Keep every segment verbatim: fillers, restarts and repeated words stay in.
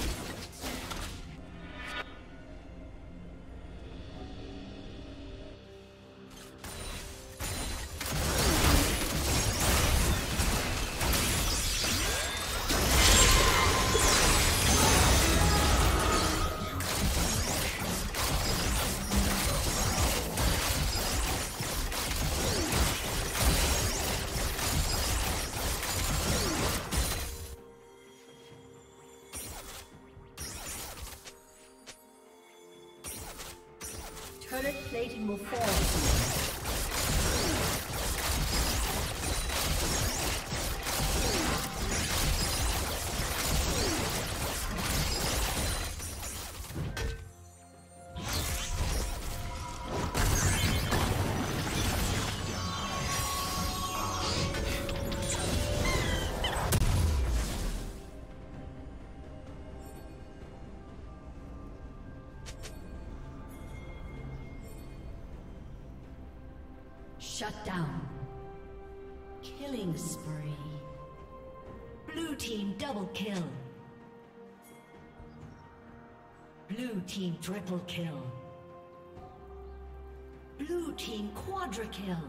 Shut down. Killing spree. Turret plating will fall. Shut down. Killing spree. Blue team double kill. Blue team triple kill. Blue team quadra kill.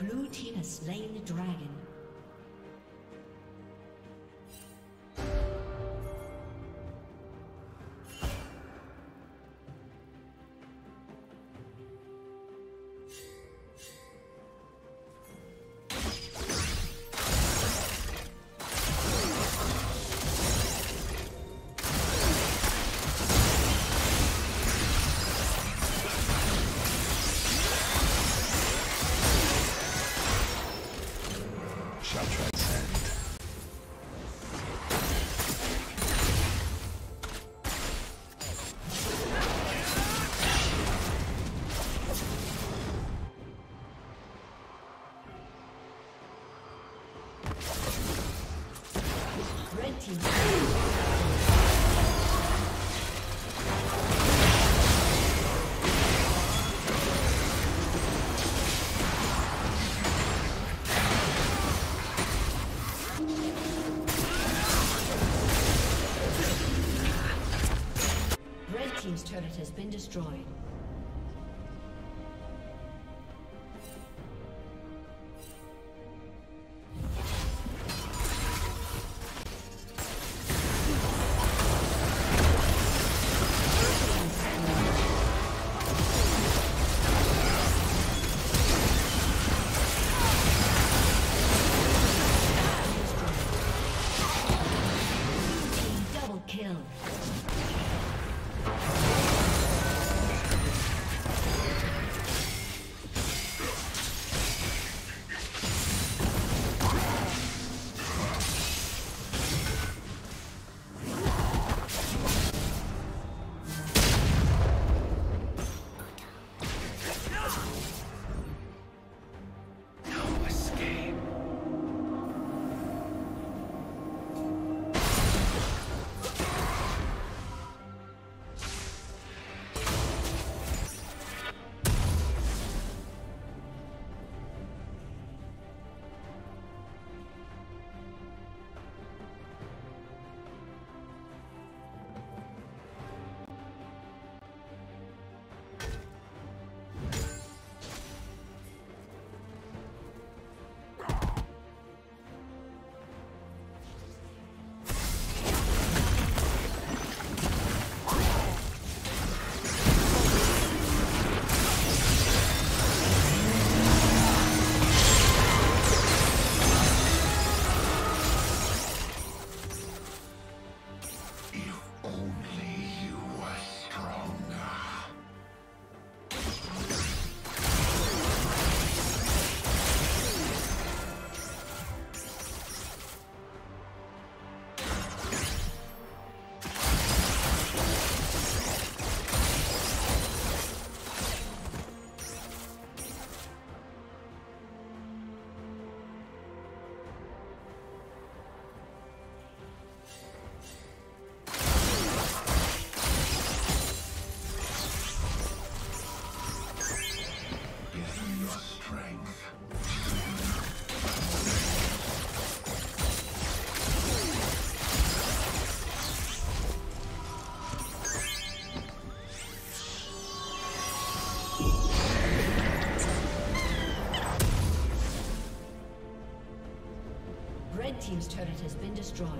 Blue team has slain the dragon. Team's turret has been destroyed. Red team's turret has been destroyed.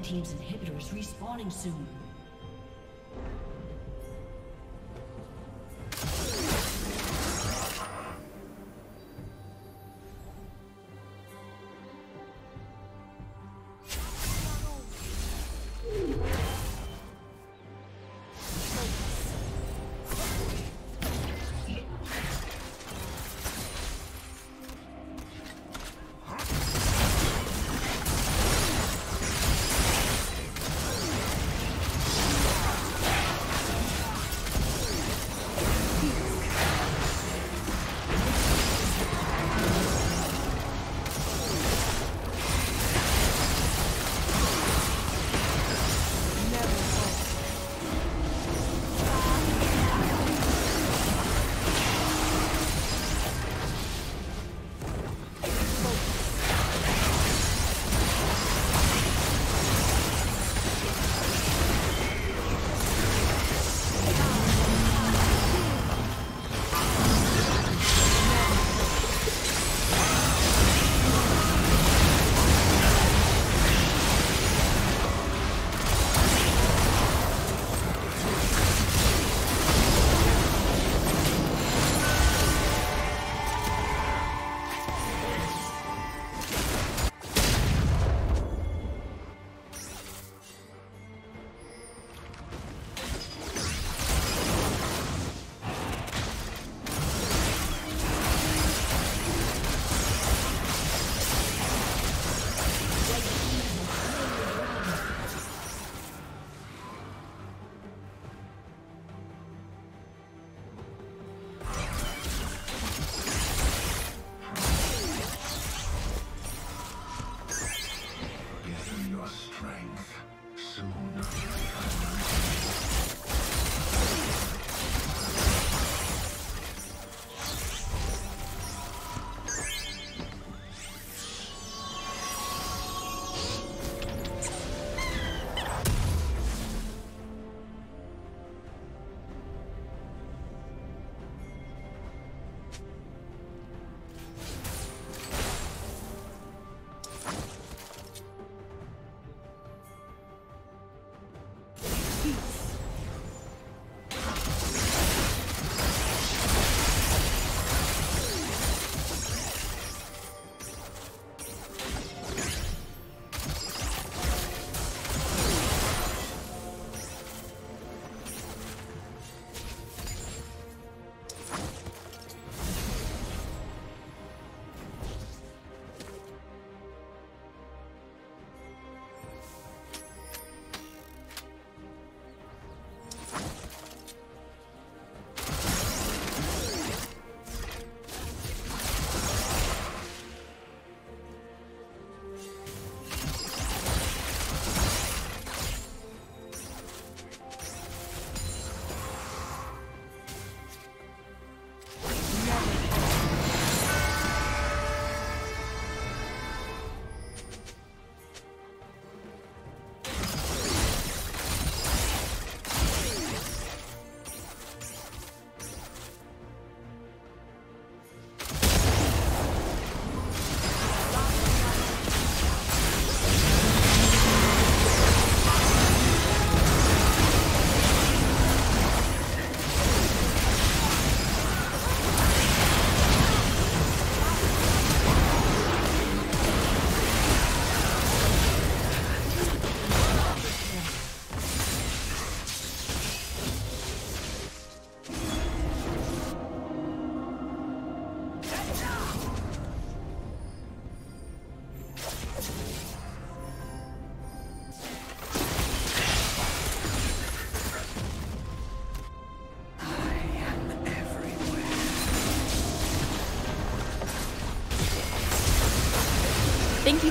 Team's inhibitor is respawning soon. Thank you